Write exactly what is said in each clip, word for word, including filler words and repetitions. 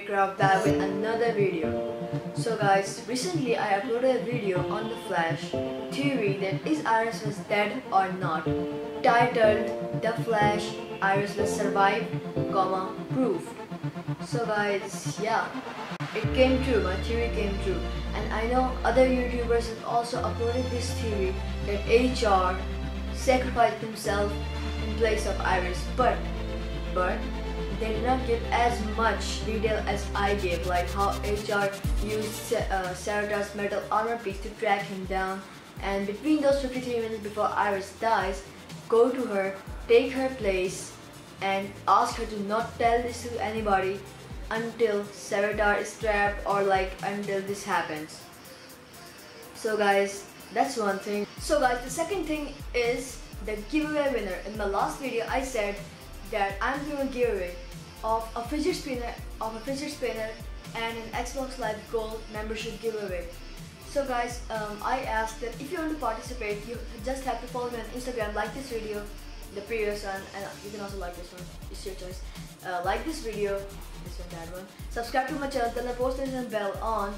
RayCraft back with another video. So guys, recently I uploaded a video on The Flash theory that is Iris West dead or not, titled The Flash Iris West survive, comma proof. So guys, yeah, it came true, my theory came true, and I know other YouTubers have also uploaded this theory that H R sacrificed himself in place of Iris, but but they did not give as much detail as I gave, like how H R used uh, Savitar's metal armor piece to track him down, and between those fifty-three minutes before Iris dies, go to her, take her place, and ask her to not tell this to anybody until Savitar is trapped, or like until this happens. So guys, that's one thing. So guys, the second thing is the giveaway winner. In my last video I said that I'm doing a giveaway of a fidget spinner, of a fidget spinner and an Xbox Live Gold membership giveaway. So guys, um, I asked that if you want to participate, you just have to follow me on Instagram, like this video, the previous one, and you can also like this one, it's your choice. Uh, like this video, this one, that one. Subscribe to my channel, turn the post notification and bell on,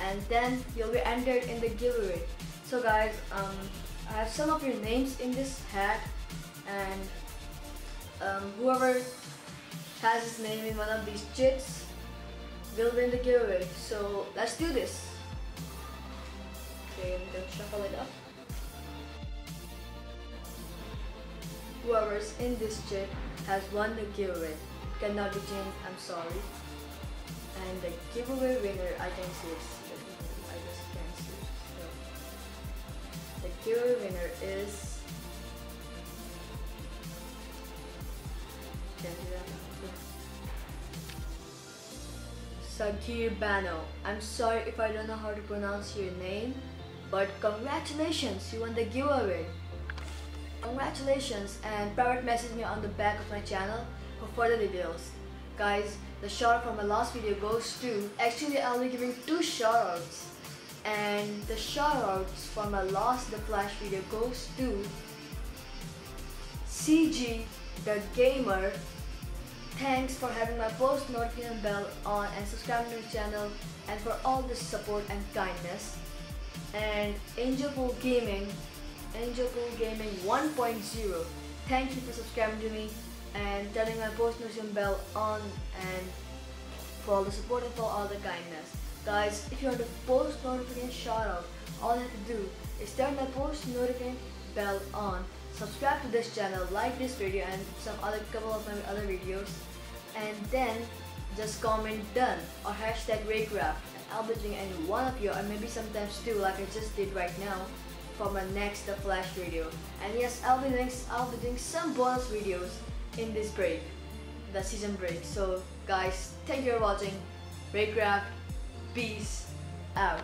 and then you'll be entered in the giveaway. So guys, um, I have some of your names in this hat, and Um, whoever has his name in one of these chits will win the giveaway. So let's do this. Okay, I'm gonna shuffle it up. Whoever's in this chit has won the giveaway. Cannot be changed, I'm sorry. And the giveaway winner, I can see it. I just can't see it. No. The giveaway winner is. Sagir Bano. I'm sorry if I don't know how to pronounce your name, but congratulations, you won the giveaway. Congratulations, and private message me on the back of my channel for further details. Guys, the shout-out from my last video goes to, actually I'll be giving two shout-outs, and the shout-outs from my last The Flash video goes to C G the Gamer. Thanks for having my post notification bell on and subscribing to the channel, and for all the support and kindness. And Angelpool Gaming, Angelpool Gaming one point oh. Thank you for subscribing to me and turning my post notification bell on, and for all the support and for all the kindness. Guys, if you want to post notification shout out, all you have to do is turn my post notification bell on, subscribe to this channel, like this video and some other couple of my other videos, and then just comment done or hashtag RayCraft, and I'll be doing any one of you, or maybe sometimes two, like I just did right now, for my next The Flash video. And yes, I'll be next I'll be doing some bonus videos in this break, the season break. So guys, thank you for watching. RayCraft, peace out.